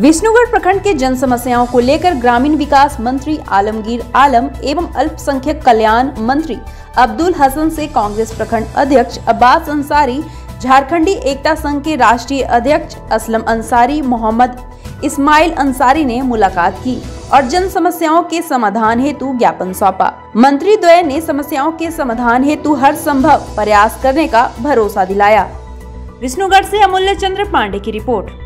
विष्णुगढ़ प्रखंड के जन समस्याओं को लेकर ग्रामीण विकास मंत्री आलमगीर आलम एवं अल्पसंख्यक कल्याण मंत्री अब्दुल हसन से कांग्रेस प्रखंड अध्यक्ष अब्बास अंसारी, झारखंडी एकता संघ के राष्ट्रीय अध्यक्ष असलम अंसारी, मोहम्मद इस्माइल अंसारी ने मुलाकात की और जन समस्याओं के समाधान हेतु ज्ञापन सौंपा। मंत्री द्वय ने समस्याओं के समाधान हेतु हर संभव प्रयास करने का भरोसा दिलाया। विष्णुगढ़ से अमूल्य चंद्र पांडे की रिपोर्ट।